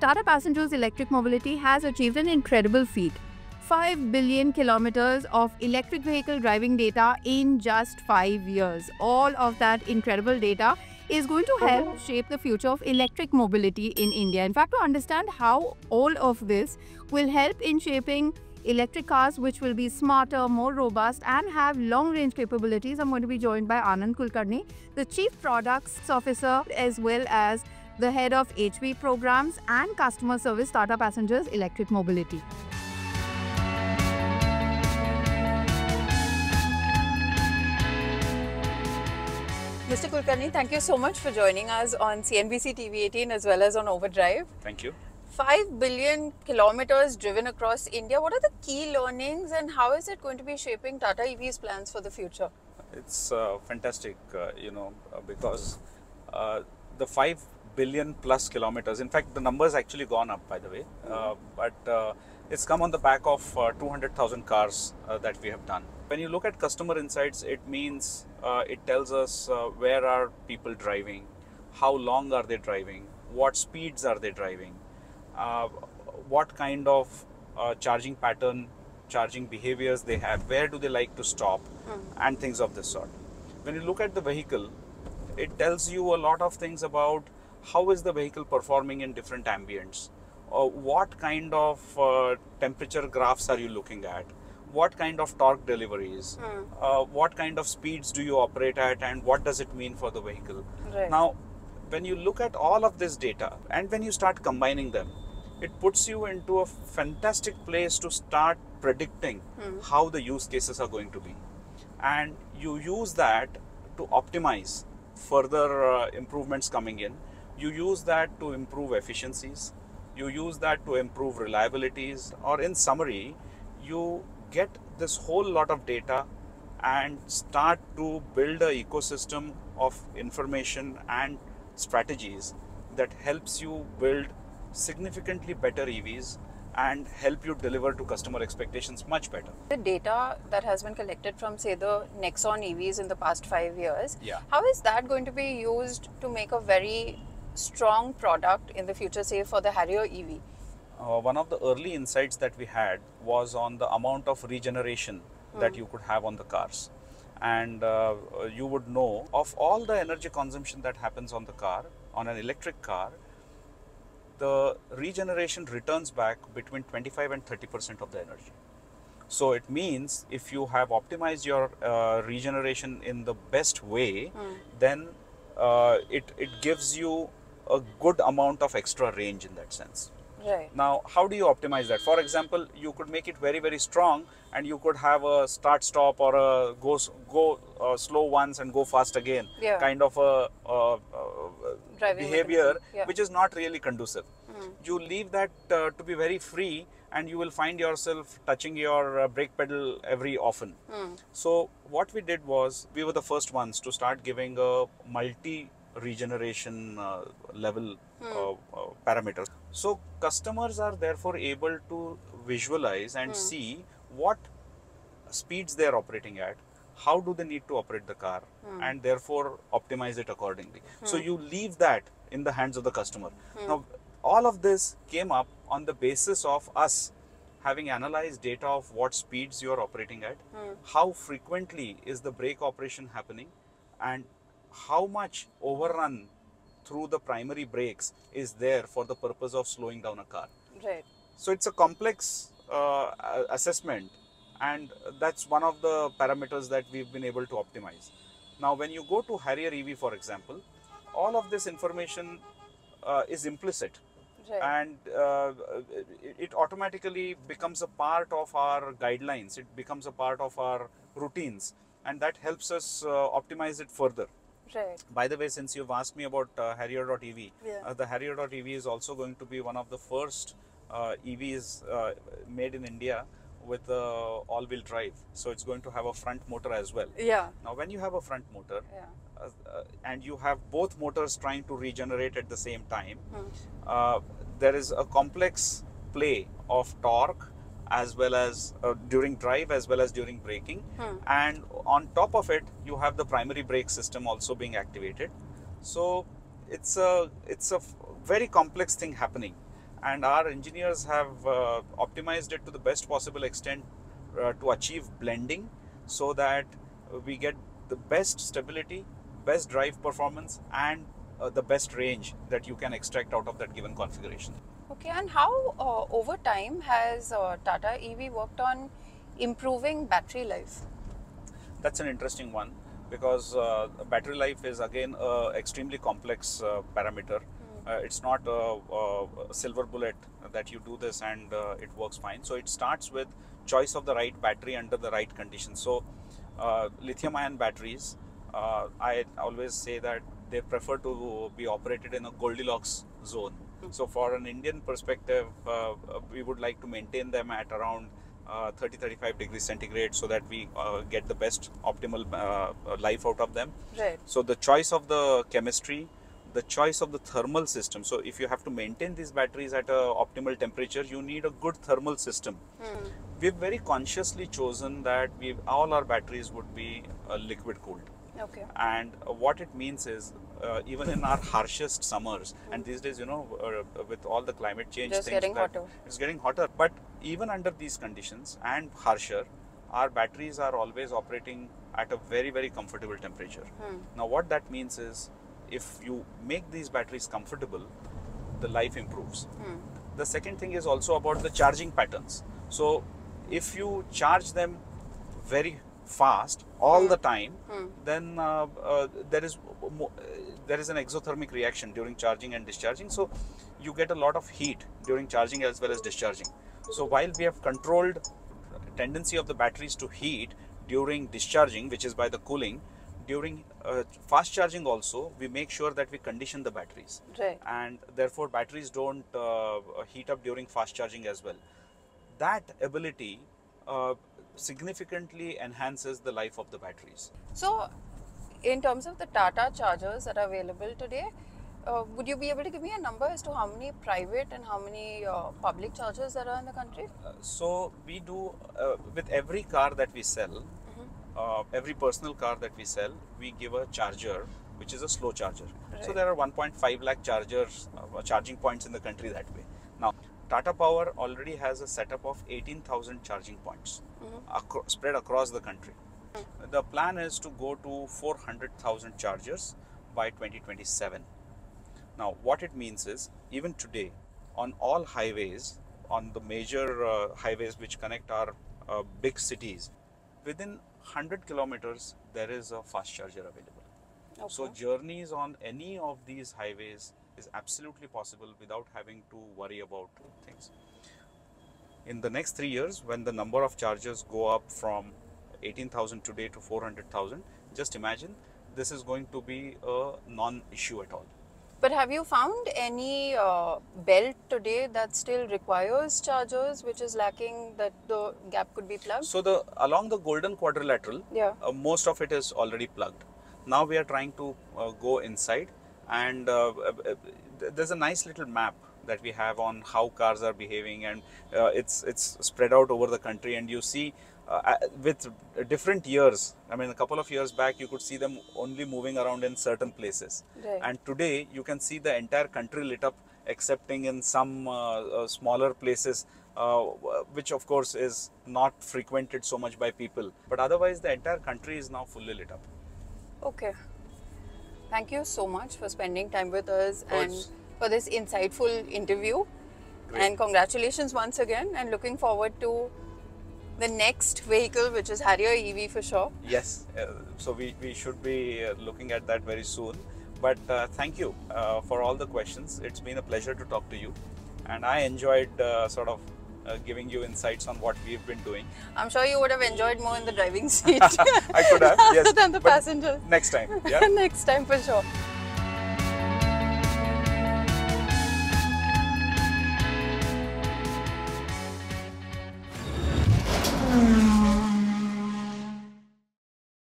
Tata Passenger Electric Mobility has achieved an incredible feat. 5 billion kilometers of electric vehicle driving data in just 5 years. All of that incredible data is going to help shape the future of electric mobility in India. In fact, to understand how all of this will help in shaping electric cars which will be smarter, more robust and have long-range capabilities, I'm going to be joined by Anand Kulkarni, the Chief Products Officer as well as the Head of HV Programs and Customer Service, Tata Passenger Electric Mobility. Mr. Kulkarni, thank you so much for joining us on CNBC TV18 as well as on Overdrive. Thank you. 5 billion kilometers driven across India. What are the key learnings and how is it going to be shaping Tata EV's plans for the future? It's fantastic, because the 5 billion plus kilometers, in fact, the number's actually gone up, by the way, but it's come on the back of 200,000 cars that we have done. When you look at customer insights, it means it tells us where are people driving, how long are they driving, what speeds are they driving, what kind of charging pattern, charging behaviors they have, where do they like to stop, and things of this sort. When you look at the vehicle, it tells you a lot of things about how is the vehicle performing in different ambients, what kind of temperature graphs are you looking at, what kind of torque deliveries, what kind of speeds do you operate at and what does it mean for the vehicle. Right. Now, when you look at all of this data and when you start combining them, it puts you into a fantastic place to start predicting how the use cases are going to be. And you use that to optimize further improvements coming in. You use that to improve efficiencies. You use that to improve reliabilities, or in summary, you get this whole lot of data and start to build an ecosystem of information and strategies that helps you build significantly better EVs and help you deliver to customer expectations much better. The data that has been collected from, say, the Nexon EVs in the past 5 years, how is that going to be used to make a very strong product in the future, say, for the Harrier EV? One of the early insights that we had was on the amount of regeneration that you could have on the cars. And you would know of all the energy consumption that happens on the car, on an electric car, the regeneration returns back between 25 and 30% of the energy. So it means if you have optimized your regeneration in the best way, then it gives you a good amount of extra range in that sense. Right. Now, how do you optimize that? For example, you could make it very, very strong and you could have a start-stop or a go slow once and go fast again kind of a behavior, which is not really conducive. You leave that to be very free and you will find yourself touching your brake pedal every often. So what we did was, we were the first ones to start giving a multi-regeneration level parameters. So customers are therefore able to visualize and see what speeds they are operating at, how do they need to operate the car, and therefore optimize it accordingly. So you leave that in the hands of the customer. Now, all of this came up on the basis of us having analyzed data of what speeds you are operating at, how frequently is the brake operation happening, and how much overrun through the primary brakes is there for the purpose of slowing down a car. Right. So it's a complex assessment, and that's one of the parameters that we've been able to optimize. Now, when you go to Harrier EV, for example, all of this information is implicit. Right. And it automatically becomes a part of our guidelines. It becomes a part of our routines, and that helps us optimize it further. Right. By the way, since you've asked me about Harrier.ev, the Harrier.ev is also going to be one of the first EVs made in India with all-wheel drive. So it's going to have a front motor as well. Yeah. Now, when you have a front motor and you have both motors trying to regenerate at the same time, there is a complex play of torque as well as during drive as well as during braking, and on top of it you have the primary brake system also being activated. So it's a very complex thing happening, and our engineers have optimized it to the best possible extent to achieve blending, so that we get the best stability, best drive performance, and the best range that you can extract out of that given configuration. Okay, and how over time has Tata EV worked on improving battery life? That's an interesting one, because battery life is again an extremely complex parameter. It's not a silver bullet that you do this and it works fine. So it starts with choice of the right battery under the right conditions. So lithium-ion batteries, I always say that they prefer to be operated in a Goldilocks zone. So for an Indian perspective, we would like to maintain them at around 30-35 degrees centigrade, so that we get the best optimal life out of them. Right. So the choice of the chemistry, the choice of the thermal system. So if you have to maintain these batteries at an optimal temperature, you need a good thermal system. We've very consciously chosen that all our batteries would be liquid cooled. Okay. And what it means is, even in our harshest summers, and these days, you know, with all the climate change things, it's getting hotter. But even under these conditions and harsher, our batteries are always operating at a very, very comfortable temperature. Now, what that means is, if you make these batteries comfortable, the life improves. The second thing is also about the charging patterns. So if you charge them very fast all the time, then there is an exothermic reaction during charging and discharging. So you get a lot of heat during charging as well as discharging. So while we have controlled tendency of the batteries to heat during discharging, which is by the cooling, during fast charging also, we make sure that we condition the batteries. Right. And therefore batteries don't heat up during fast charging as well. That ability significantly enhances the life of the batteries. So in terms of the Tata chargers that are available today, would you be able to give me a number as to how many private and how many public chargers there are in the country? So we do, with every car that we sell, every personal car that we sell, we give a charger which is a slow charger. Right. So there are 1.5 lakh chargers, charging points in the country that way. Now, Tata Power already has a setup of 18,000 charging points spread across the country. The plan is to go to 400,000 chargers by 2027. Now, what it means is, even today, on all highways, on the major highways which connect our big cities, within 100 kilometers, there is a fast charger available. Okay. So journeys on any of these highways is absolutely possible without having to worry about things. In the next 3 years, when the number of chargers go up from 18,000 today to 400,000, just imagine this is going to be a non-issue at all. But have you found any belt today that still requires chargers, which is lacking, that the gap could be plugged? So along the golden quadrilateral, most of it is already plugged. Now we are trying to go inside, and there's a nice little map that we have on how cars are behaving, and it's spread out over the country, and you see with different years. I mean, a couple of years back, you could see them only moving around in certain places. Right. And today, you can see the entire country lit up, excepting in some smaller places, which of course is not frequented so much by people. But otherwise, the entire country is now fully lit up. Okay. Thank you so much for spending time with us and for this insightful interview. Great. And congratulations once again, and looking forward to the next vehicle, which is Harrier EV for sure. Yes, so we should be looking at that very soon. But thank you for all the questions. It's been a pleasure to talk to you, and I enjoyed sort of giving you insights on what we've been doing. I'm sure you would have enjoyed more in the driving seat. I could have, yes. Than the passenger. Next time. Yeah? Next time for sure.